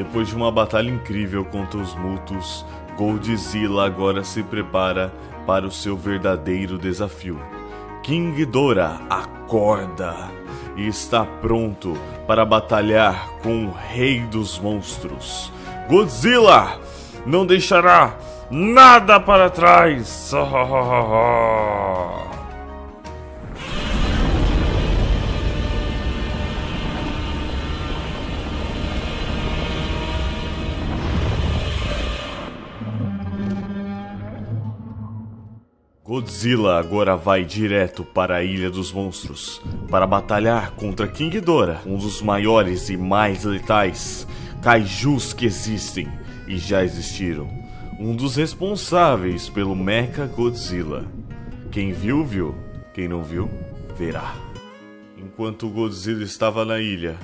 Depois de uma batalha incrível contra os Mutos, Goldzilla agora se prepara para o seu verdadeiro desafio. King Ghidorah acorda e está pronto para batalhar com o Rei dos Monstros. Godzilla não deixará nada para trás. Godzilla agora vai direto para a Ilha dos Monstros para batalhar contra King Ghidorah, um dos maiores e mais letais kaijus que existem e já existiram, um dos responsáveis pelo Mecha Godzilla. Quem viu, viu. Quem não viu, verá. Enquanto Godzilla estava na ilha,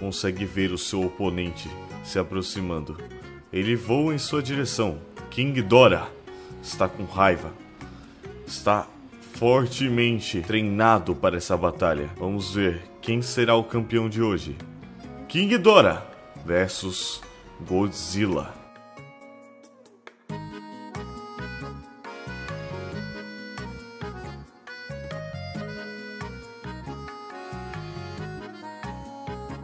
consegue ver o seu oponente se aproximando. Ele voa em sua direção. King Ghidorah está com raiva. Está fortemente treinado para essa batalha. Vamos ver quem será o campeão de hoje. King Ghidorah versus Godzilla.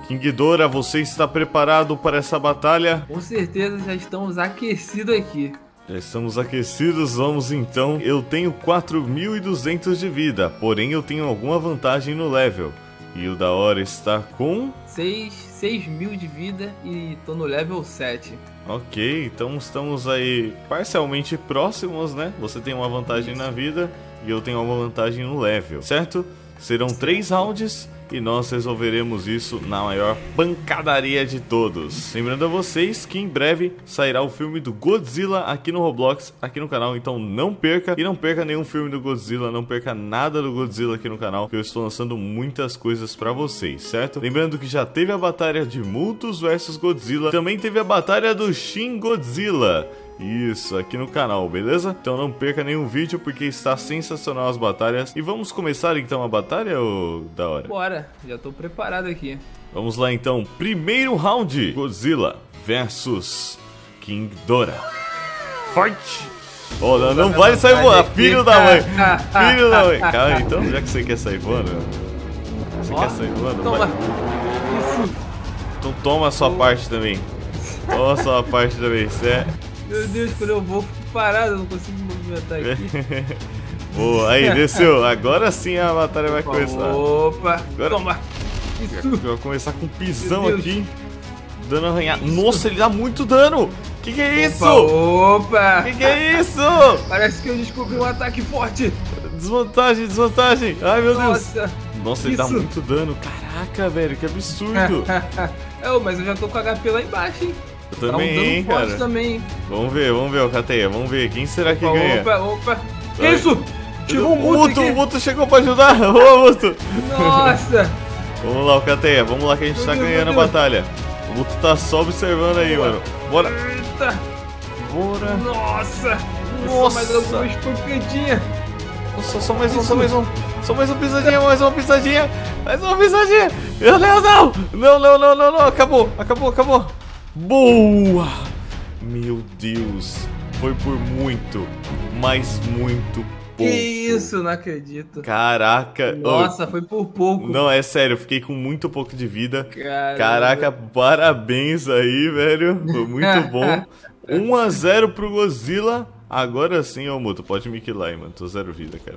King Ghidorah, você está preparado para essa batalha? Com certeza, já estamos aquecidos aqui. Já estamos aquecidos, vamos então. Eu tenho 4.200 de vida, porém eu tenho alguma vantagem no level. E o da hora está com... 6.000 de vida e tô no level 7. Ok, então estamos aí parcialmente próximos, né? Você tem uma vantagem na vida e eu tenho uma vantagem no level, certo? Serão 3 rounds e nós resolveremos isso na maior pancadaria de todos. Lembrando a vocês que em breve sairá o filme do Godzilla aqui no Roblox, aqui no canal, então não perca. E não perca nenhum filme do Godzilla, não perca nada do Godzilla aqui no canal, que eu estou lançando muitas coisas pra vocês, certo? Lembrando que já teve a batalha de Mutos vs Godzilla, também teve a batalha do Shin Godzilla. Isso, aqui no canal, beleza? Então não perca nenhum vídeo, porque está sensacional as batalhas. E vamos começar então a batalha, ô da hora? Bora, já tô preparado aqui. Vamos lá então, primeiro round, Godzilla versus King Ghidorah. Fight! Oh, não vai sair voando, filho da mãe. Filho da mãe. Cara, então já que você quer sair voando, você quer sair voando, toma. Então toma a sua parte também. Toma a sua parte também, certo? Meu Deus, quando eu vou, fico parado, eu não consigo me movimentar aqui. Boa, aí, desceu. Agora sim a batalha vai começar. Opa, agora... toma. Isso. Vai começar com um pisão aqui, dando arranhado. Nossa, ele dá muito dano. Que é isso? Opa. Que é isso? Parece que eu descobri um ataque forte. Desvantagem, desvantagem. Ai, meu Deus. Nossa, ele dá muito dano. Caraca, velho, que absurdo. É, mas eu já tô com o HP lá embaixo, hein. Eu também, tá hein, cara. Também. Vamos ver, ó, Cateia, vamos ver. Quem será que ganha? Opa. Que isso? Chegou o Muto chegou pra ajudar. Ô, Muto. Nossa. Vamos lá, Cateia, vamos lá que a gente tá ganhando a batalha. O Muto tá só observando aí, mano. Bora. Eita. Bora. Nossa. Mais uma espancadinha. Nossa, só mais um pisadinha, mais uma pisadinha. Meu Deus, não. Acabou. Boa! Meu Deus, foi por muito, mas muito pouco. Que isso, não acredito. Caraca. Nossa, foi por pouco. Não, é sério, eu fiquei com muito pouco de vida. Caraca, parabéns aí, velho. Foi muito bom. 1-0 pro Godzilla. Agora sim, ô Muto, pode me killar aí, mano. Tô zero vida, cara.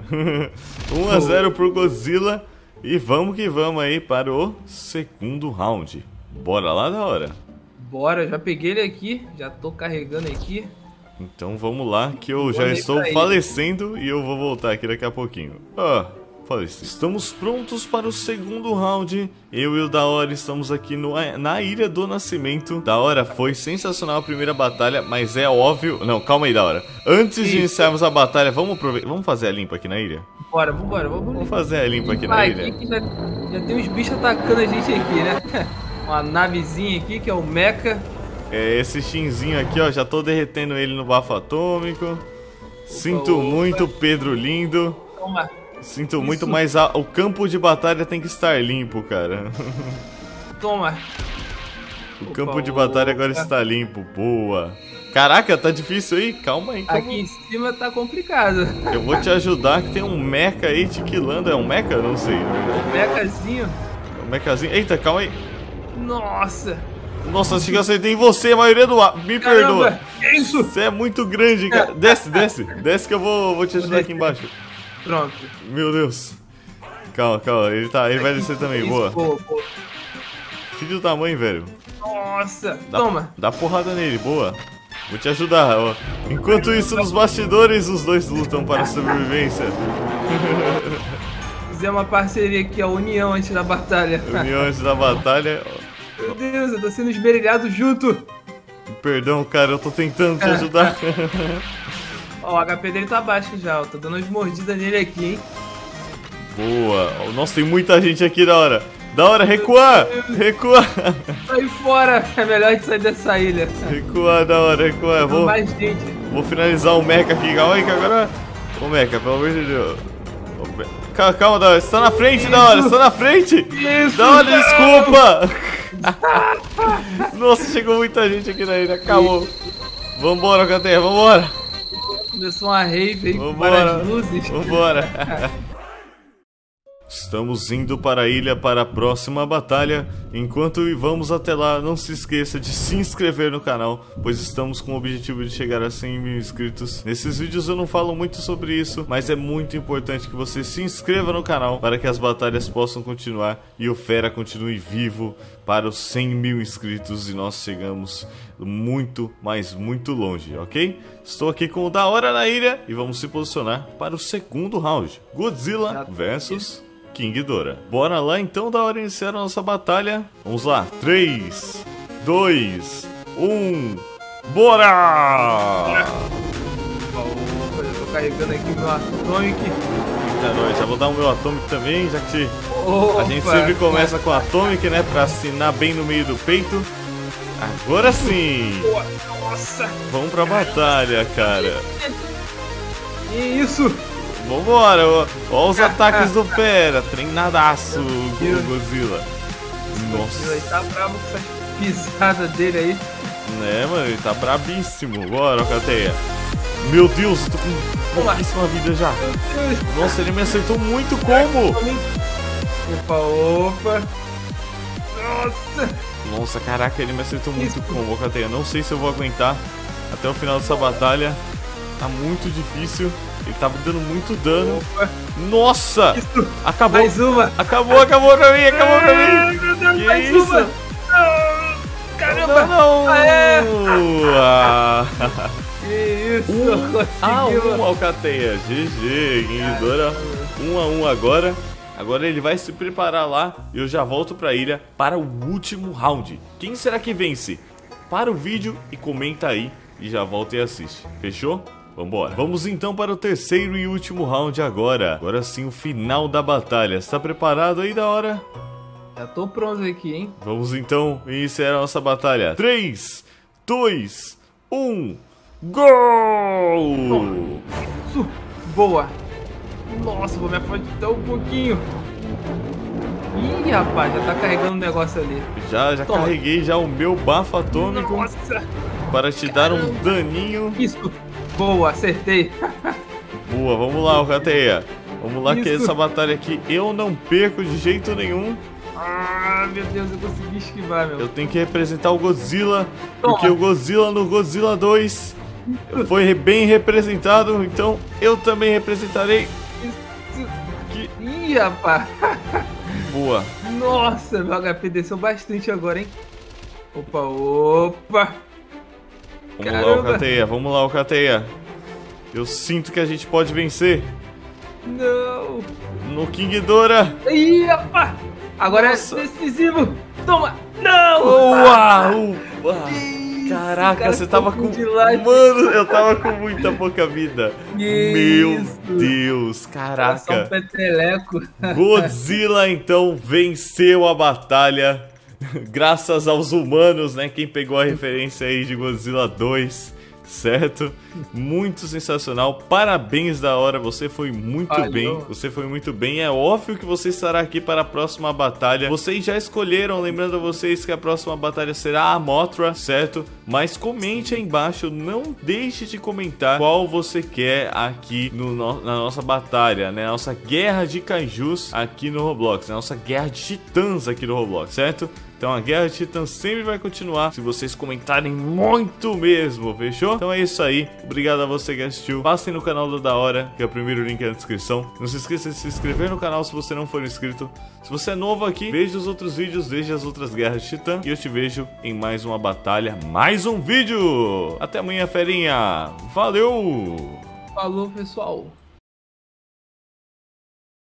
1-0 pro Godzilla. E vamos que vamos aí para o segundo round. Bora lá, da hora. Bora, já peguei ele aqui, já tô carregando aqui. Então vamos lá, que eu já estou falecendo e eu vou voltar aqui daqui a pouquinho. Ah, faleci. Estamos prontos para o segundo round. Eu e o Daora estamos aqui na Ilha do Nascimento. Daora, foi sensacional a primeira batalha, mas é óbvio... Não, calma aí, Daora. Antes de iniciarmos a batalha, vamos fazer a limpa aqui na ilha? Bora, vamos fazer a limpa aqui na ilha. Que já tem uns bichos atacando a gente aqui, né? Uma navezinha aqui, que é o Mecha. É, esse Shinzinho aqui, ó, já tô derretendo ele no bafo atômico. Opa, sinto muito, Pedro lindo. Toma. Sinto muito, mas o campo de batalha tem que estar limpo, cara. Toma. O campo de batalha agora está limpo, boa. Caraca, tá difícil aí? Calma aí. Calma. Aqui em cima tá complicado. Eu vou te ajudar, que tem um mecha aí te quilando. É um mecha? Não sei. Um mechazinho. Um mechazinho. Eita, calma aí. Nossa. Nossa, acho que eu acertei em você, a maioria do ar. Me perdoa. Que isso? Você é muito grande, cara. Desce, desce. Desce que eu vou te ajudar aqui embaixo. Pronto. Meu Deus. Calma, calma. Ele vai descer também, boa. Filho da mãe, velho. Nossa. Toma. Dá porrada nele, boa. Vou te ajudar, ó. Enquanto isso, nos bastidores, os dois lutam para a sobrevivência. Fizemos uma parceria aqui, a união antes da batalha. União antes da batalha. Meu Deus, eu tô sendo esmerilhado junto. Perdão, cara, eu tô tentando te ajudar. Ó, o HP dele tá baixo já, ó. Tô dando umas mordidas nele aqui, hein. Boa. Nossa, tem muita gente aqui da hora. Da hora, recuar! Recuar! Sai fora! É melhor a gente sair dessa ilha. Recuar, da hora, recuar. Vou finalizar o mecha aqui. Calma aí que agora... Ô, mecha, pelo amor de Deus. Calma, calma, da hora. Você tá na frente, isso. Da hora. Você tá na frente! Isso, da hora, não. Desculpa! Nossa, chegou muita gente aqui na ilha. Acabou. Vambora, Caterra, vambora! Começou uma rave aí com várias luzes. Vambora! Estamos indo para a ilha para a próxima batalha. Enquanto vamos até lá, não se esqueça de se inscrever no canal, pois estamos com o objetivo de chegar a 100 mil inscritos. Nesses vídeos eu não falo muito sobre isso, mas é muito importante que você se inscreva no canal para que as batalhas possam continuar e o Fera continue vivo para os 100 mil inscritos e nós chegamos muito, mas muito longe, ok? Estou aqui com o da hora na ilha e vamos se posicionar para o segundo round. Godzilla versus... King Ghidorah. Bora lá então, da hora, iniciar a nossa batalha. Vamos lá. 3, 2, 1. Bora! Eu tô carregando aqui o meu Atomic. Eita, nós. Já vou dar o meu Atomic também, já que a gente sempre começa com o Atomic, né? Pra assinar bem no meio do peito. Agora sim! Nossa! Vamos pra batalha, cara. Que isso? Vambora, olha os ataques do Fera, treinadaço do Godzilla. Nossa. Ele tá bravo com essa pisada dele aí. Né, mano, ele tá brabíssimo. Bora, Cateia. Meu Deus, eu tô com pouquíssima vida já. Nossa, ele me acertou muito combo. Opa, opa. Nossa. Nossa, caraca, ele me acertou muito combo, Cateia. Não sei se eu vou aguentar até o final dessa batalha. Tá muito difícil. Ele tá me dando muito dano. Opa. Nossa! Isso. Acabou! Mais uma! Acabou, acabou pra mim, acabou pra mim! Meu Deus, que mais isso? Uma! Caramba! Não, não. Que isso! Um Alcateia! GG! Guindora! 1-1 agora. Agora ele vai se preparar lá e eu já volto pra ilha para o último round. Quem será que vence? Para o vídeo e comenta aí. E já volta e assiste. Fechou? Vambora. Vamos então para o terceiro e último round agora. Agora sim, o final da batalha. Está preparado aí, da hora? Já tô pronto aqui, hein? Vamos então iniciar a nossa batalha. 3, 2, 1... Gol! Boa! Nossa, vou me afastar um pouquinho. Ih, rapaz, já tá carregando um negócio ali. Já carreguei já o meu bafo atômico. Nossa! Para te dar um daninho. Isso! Boa, acertei. Boa, vamos lá, Alcateia. Vamos lá, que essa batalha aqui eu não perco de jeito nenhum. Ah, meu Deus, eu consegui esquivar, meu. Eu tenho que representar o Godzilla, porque o Godzilla no Godzilla 2 foi bem representado, então eu também representarei. Aqui. Ih, rapaz. Boa. Nossa, meu HP desceu bastante agora, hein? Opa, opa. Vamos lá, Alcateia, vamos lá, Alcateia. Eu sinto que a gente pode vencer. Não. No King Ghidorah. Ih, rapaz. Agora é decisivo. Toma. Não. Boa. Caraca, cara, você tava com... Mano, eu tava com muita pouca vida. Meu Deus, caraca. Era só um peteleco. Godzilla, então, venceu a batalha. Graças aos humanos, né? Quem pegou a referência aí de Godzilla 2 certo? Muito sensacional, parabéns da hora, você foi muito bem, você foi muito bem, é óbvio que você estará aqui para a próxima batalha. Vocês já escolheram, lembrando a vocês que a próxima batalha será a Mothra, certo? Mas comente aí embaixo, não deixe de comentar qual você quer aqui na nossa batalha, né? Nossa guerra de kaijus aqui no Roblox, nossa guerra de titãs aqui no Roblox, certo? Então a Guerra de Titãs sempre vai continuar se vocês comentarem muito mesmo, fechou? Então é isso aí, obrigado a você que assistiu, passem no canal do Da Hora, que é o primeiro link na descrição. Não se esqueça de se inscrever no canal se você não for inscrito. Se você é novo aqui, veja os outros vídeos, veja as outras Guerras de Titã. E eu te vejo em mais uma batalha, mais um vídeo. Até amanhã, ferinha. Valeu! Falou, pessoal!